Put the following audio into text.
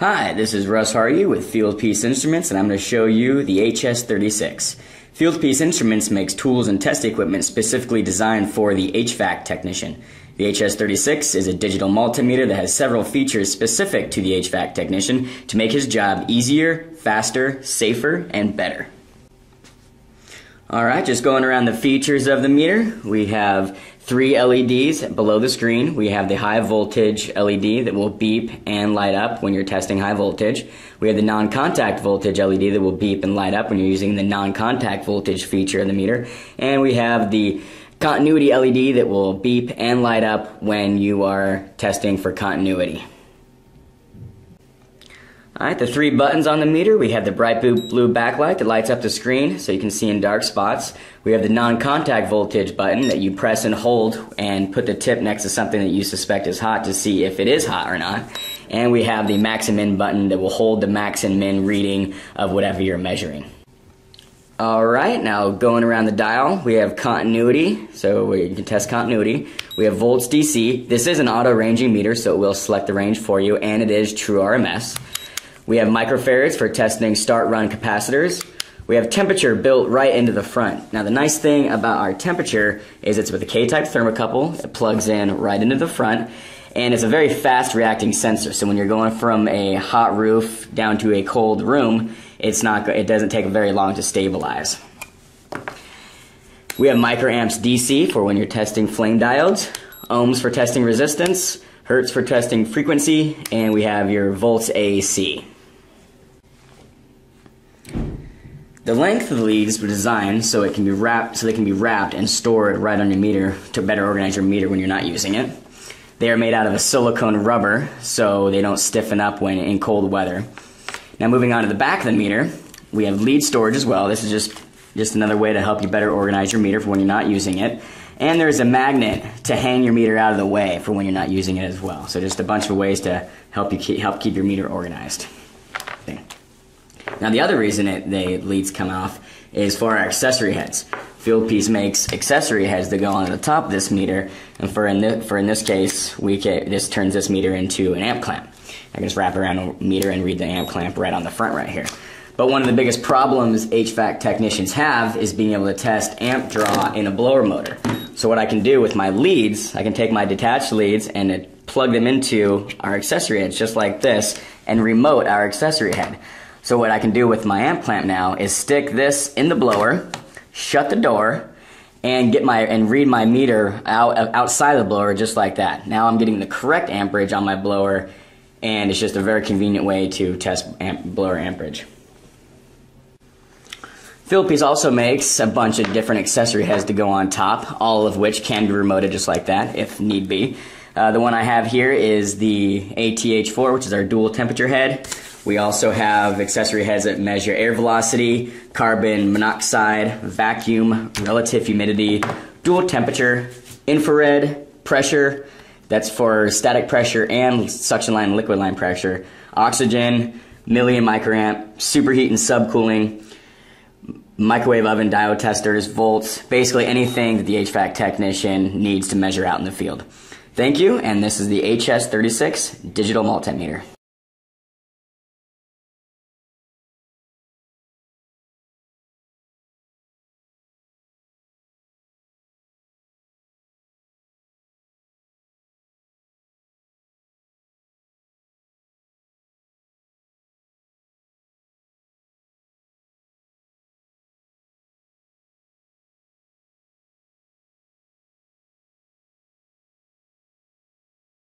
Hi, this is Russ Haru with Fieldpiece Instruments, and I'm going to show you the HS36. Fieldpiece Instruments makes tools and test equipment specifically designed for the HVAC technician. The HS36 is a digital multimeter that has several features specific to the HVAC technician to make his job easier, faster, safer, and better. Alright, just going around the features of the meter, we have 3 LEDs below the screen. We have the high voltage LED that will beep and light up when you're testing high voltage. We have the non-contact voltage LED that will beep and light up when you're using the non-contact voltage feature of the meter. And we have the continuity LED that will beep and light up when you are testing for continuity. Alright, the 3 buttons on the meter. We have the bright blue backlight that lights up the screen so you can see in dark spots. We have the non-contact voltage button that you press and hold and put the tip next to something that you suspect is hot to see if it is hot or not. And we have the max and min button that will hold the max and min reading of whatever you're measuring. Alright, now going around the dial, we have continuity, so we can test continuity. We have volts DC. This is an auto-ranging meter, so it will select the range for you, and it is true RMS. We have microfarads for testing start-run capacitors. We have temperature built right into the front. Now the nice thing about our temperature is it's with a K-type thermocouple. It plugs in right into the front, and it's a very fast reacting sensor. So when you're going from a hot roof down to a cold room, it doesn't take very long to stabilize. We have microamps DC for when you're testing flame diodes, ohms for testing resistance, hertz for testing frequency, and we have your volts AC. The length of the leads were designed so it can be wrapped, so they can be wrapped and stored right on your meter to better organize your meter when you're not using it. They are made out of a silicone rubber so they don't stiffen up when in cold weather. Now moving on to the back of the meter, we have lead storage as well. This is just another way to help you better organize your meter for when you're not using it. And there's a magnet to hang your meter out of the way for when you're not using it as well. So just a bunch of ways to help you keep your meter organized. Okay. Now the other reason the leads come off is for our accessory heads. Fieldpiece makes accessory heads that go on the top of this meter, and in this case, this turns this meter into an amp clamp. I can just wrap around a meter and read the amp clamp right on the front right here. But one of the biggest problems HVAC technicians have is being able to test amp draw in a blower motor. So what I can do with my leads, I can take my detached leads and plug them into our accessory heads just like this and remote our accessory head. So what I can do with my amp clamp now is stick this in the blower, shut the door, and read my meter outside the blower just like that. Now I'm getting the correct amperage on my blower, and it's just a very convenient way to test blower amperage. Fieldpiece also makes a bunch of different accessory heads to go on top, all of which can be remoted just like that if need be. The one I have here is the ATH4, which is our dual temperature head. We also have accessory heads that measure air velocity, carbon monoxide, vacuum, relative humidity, dual temperature, infrared, pressure. That's for static pressure and suction line and liquid line pressure, oxygen, milli and microamp, superheat and subcooling, microwave oven diode testers, volts, basically anything that the HVAC technician needs to measure out in the field. Thank you, and this is the HS36 digital multimeter.